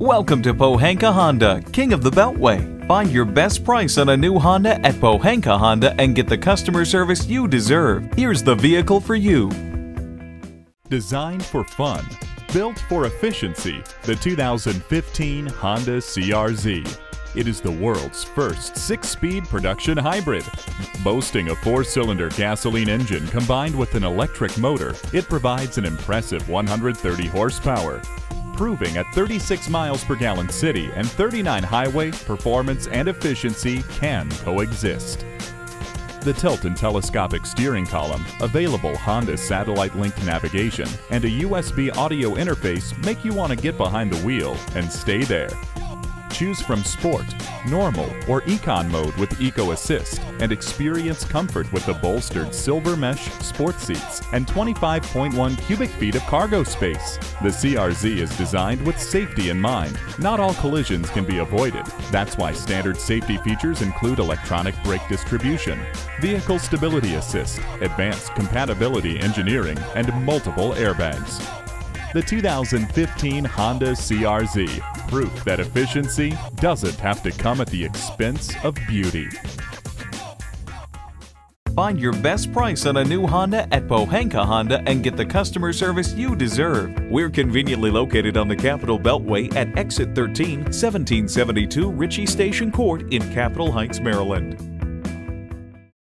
Welcome to Pohanka Honda, King of the Beltway. Find your best price on a new Honda at Pohanka Honda and get the customer service you deserve. Here's the vehicle for you. Designed for fun, built for efficiency, the 2015 Honda CR-Z. It is the world's first 6-speed production hybrid. Boasting a 4-cylinder gasoline engine combined with an electric motor, it provides an impressive 130 horsepower. Proving at 36 miles per gallon city and 39 highway, performance and efficiency can coexist. The tilt and telescopic steering column, available Honda satellite-linked navigation, and a USB audio interface make you want to get behind the wheel and stay there. Choose from Sport, Normal, or Econ mode with Eco Assist and experience comfort with the bolstered silver mesh sport seats and 25.1 cubic feet of cargo space. The CR-Z is designed with safety in mind. Not all collisions can be avoided. That's why standard safety features include electronic brake distribution, vehicle stability assist, advanced compatibility engineering, and multiple airbags. The 2015 Honda CR-Z, proof that efficiency doesn't have to come at the expense of beauty. Find your best price on a new Honda at Pohanka Honda and get the customer service you deserve. We're conveniently located on the Capitol Beltway at Exit 13, 1772 Ritchie Station Court in Capitol Heights, Maryland.